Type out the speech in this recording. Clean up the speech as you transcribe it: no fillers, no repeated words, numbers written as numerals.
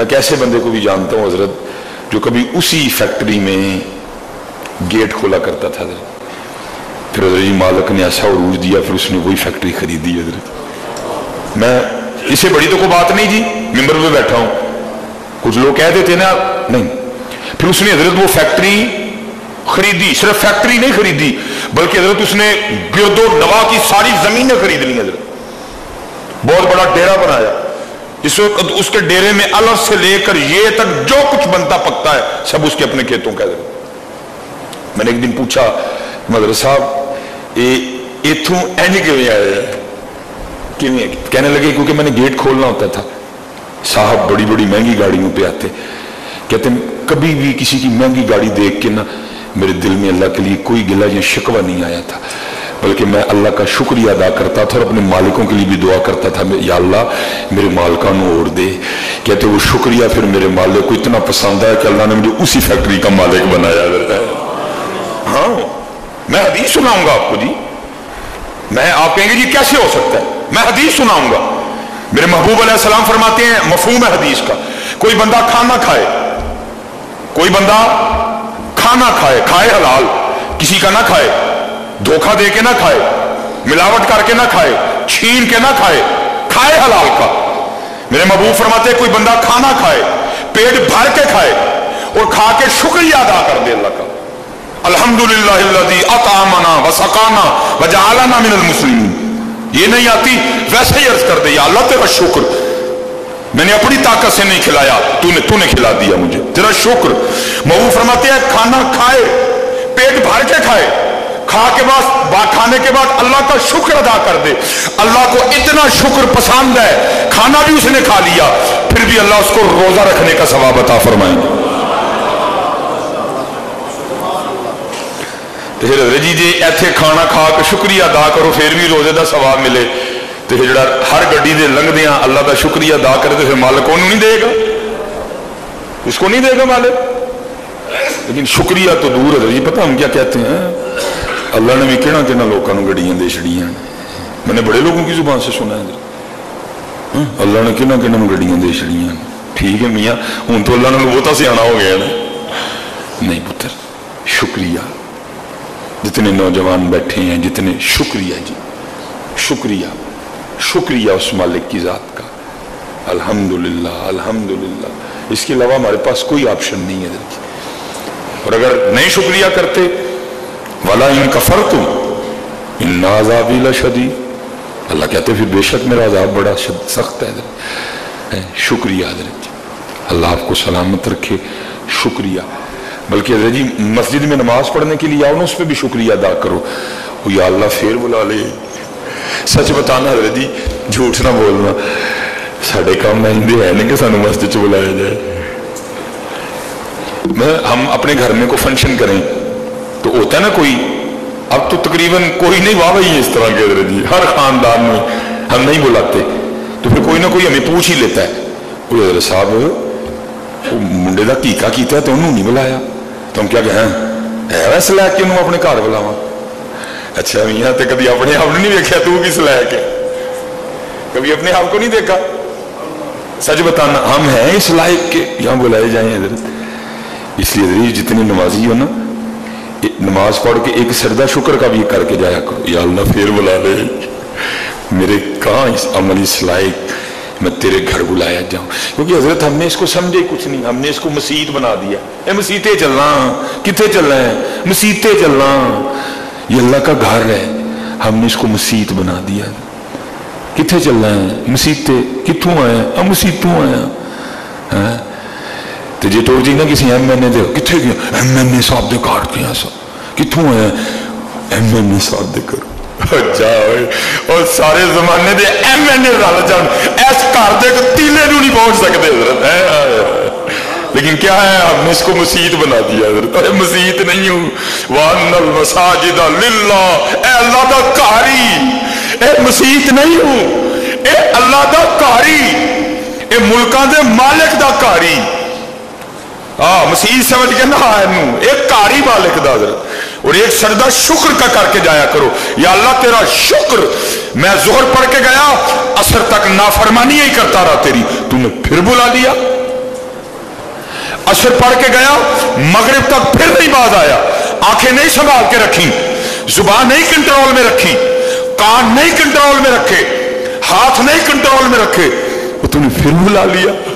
मैं कैसे बंदे को भी जानता हूँ हजरत, जो कभी उसी फैक्ट्री में गेट खोला करता था हजरत। फिर हजरत मालिक ने ऐसा उरूज दिया, फिर उसने वही फैक्ट्री खरीदी हजरत। मैं इससे बड़ी तो कोई बात नहीं जी, मेंबर में बैठा हूँ, कुछ लोग कह देते ना नहीं। फिर उसने हजरत वो फैक्ट्री खरीदी, सिर्फ फैक्ट्री नहीं खरीदी बल्कि हजरत उसने गिरदो नवा की सारी जमीनें खरीद ली हजरत। बहुत बड़ा डेरा बनाया, इस वक्त उसके डेरे में अलग से लेकर ये तक जो कुछ बनता पकता है सब उसके अपने खेतों का। मैंने एक दिन पूछा, मदर साहब ये इथों एंड किवें आया? कहने लगे क्योंकि मैंने गेट खोलना होता था साहब, बड़ी बड़ी महंगी गाड़ियों पे आते। कहते कभी भी किसी की महंगी गाड़ी देख के ना मेरे दिल में अल्लाह के लिए कोई गिला या शिकवा नहीं आया था, बल्कि मैं अल्लाह का शुक्रिया अदा करता था और अपने मालिकों के लिए भी दुआ करता था, या अल्लाह मेरे मालिका को और दे। कहते वो शुक्रिया फिर मेरे मालिक को इतना पसंद आया कि अल्लाह ने मुझे उसी फैक्ट्री का मालिक बनाया है। हाँ मैं हदीस सुनाऊंगा आपको जी। मैं आप कहेंगे जी कैसे हो सकता है, मैं हदीस सुनाऊंगा। मेरे महबूब अलैहिस्सलाम फरमाते हैं, मफहूम है हदीस का, कोई बंदा खाना खाए, कोई बंदा खाना खाए, खाए हलाल, किसी का ना खाए, धोखा दे के ना खाए, मिलावट करके ना खाए, छीन के ना खाए, खाए हलाल का। मेरे महबूब फरमाते कोई बंदा खाना खाए, पेट भर के खाए और खा के शुक्रिया अदा कर दे अल्लाह का, अल्हम्दुलिल्लाहिल्लज़ी अतआमना व सक़ाना व जअलना मिनल मुस्लिमीन। ये नहीं आती वैसे ही अर्ज कर दे, या अल्लाह तेरा शुक्र, मैंने अपनी ताकत से नहीं खिलाया, तूने खिला दिया मुझे, तेरा शुक्र। महबूब फरमाते हैं खाना खाए, पेट भर के खाए, खाने के बाद अल्लाह का शुक्र अदा कर दे। अल्लाह को इतना शुक्र पसंद है, खाना भी उसने खा लिया, फिर भी अल्लाह उसको रोजा रखने का सवाब अता फरमाएंगे। तो जी जी ऐसे खाना खा के शुक्रिया अदा करो फिर भी रोजे का सवाब मिले, तो जरा हर गड्डी दे लंघदियां अल्लाह का शुक्रिया अदा करे तो फिर मालिक उन्होंने नहीं देगा, उसको नहीं देगा मालिक। लेकिन शुक्रिया तो दूर है जी, पता हम क्या कहते हैं, अल्लाह ने भी किना किना लोगों को गड्डियां दे छड़ियां। मैंने बड़े लोगों की जुबान से सुना है अल्लाह ने किना किना गड्डियां दे छड़ियां। ठीक है मियाँ, हूं तो अल्लाह ने बहुता सियाना हो गया ना। नहीं पुत्र शुक्रिया, जितने नौजवान बैठे हैं जितने, शुक्रिया जी, शुक्रिया शुक्रिया उस मालिक की जात का। अल्हम्दुलिल्लाह अल्हम्दुलिल्लाह, इसके अलावा हमारे पास कोई ऑप्शन नहीं है। और अगर नहीं शुक्रिया करते, वाला इन कफर तुम इन नाजाबीला शदी, अल्लाह कहते फिर बेशक मेरा अजाब बड़ा सख्त है। शुक्रिया हजरत, अल्लाह आपको सलामत रखे, शुक्रिया। बल्कि हजरत जी मस्जिद में नमाज पढ़ने के लिए आओ ना, उस पर भी शुक्रिया अदा करो, वो या अल्लाह फिर बुला ले। सच बताना हजरत जी, झूठ ना बोलना, साढ़े काम नहीं है कि सानू मस्जिद च बुलाया जाए। मैं हम अपने घर में कोई फंक्शन करें तो होता है ना कोई, अब तो तकरीबन कोई नहीं वाह है इस तरह के जी, हर खानदान में हम नहीं बुलाते, तो फिर कोई ना कोई हमें पूछ ही लेता है, अरे साहब मुंडे का टीका किया तो उन्होंने नहीं बुलाया, तो हम क्या कहें है वैसे लैक के अपने घर बुलावा। अच्छा मियाँ तो कभी अपने आप नहीं देखा, तू किस लैक है, कभी अपने आप को नहीं देखा। सच बताना हम हैं इस लायक के यहाँ बुलाए जाए हजरत। इसलिए जितनी नमाजी हो ना, नमाज पढ़ के एक सरदा शुक्र का भी करके जाया करो, या अल्लाह फिर बुला ले, मेरे कहाँ इस अमल इस लायक मैं तेरे घर बुलाया जाऊं। क्योंकि हजरत हमने इसको समझे कुछ नहीं, हमने इसको मसीत बना दिया। ए मसीते चलना, कितने चलना है, मसीते चलना, ये अल्लाह का घर है, हमने इसको मसीत बना दिया। कितने चलना है, मसीते कितों आया, हम मसीतों आया है। तो जे टोर जी ना किसी एम एन ए दे कितने गया, एम एन ए साहब के घर गया, कितों आया, एम एन ए साहब के घर। अच्छा और सारे जमाने के एम एन ए रल जान, इस घर के तीले नूं नहीं पहुंच सकते हजरत है। लेकिन क्या है, हमने इसको मसीत बना दिया हजरत। अरे मसीत नहीं हूं, वानल मसाजिद लिल्लाह, ए अल्लाह दा कारी, ए मसीत नहीं हूं, ए अल्लाह दा कारी, ए मुल्कां दे मालिक दा कारी। मसीह समझ के ना एक कारी मालिक दा हजरत, और एक सरदा शुक्र का करके जाया करो, या अल्लाह तेरा शुक्र, मैं जोहर पढ़ के गया असर तक नाफरमानी ही करता रहा तेरी, तूने फिर बुला लिया, असर पढ़ के गया, मगरिब तक फिर नहीं बाज आया। आंखें नहीं संभाल के रखी, जुबान नहीं कंट्रोल में रखी, कान नहीं कंट्रोल में रखे, हाथ नहीं कंट्रोल में रखे, तो तूने फिर बुला लिया।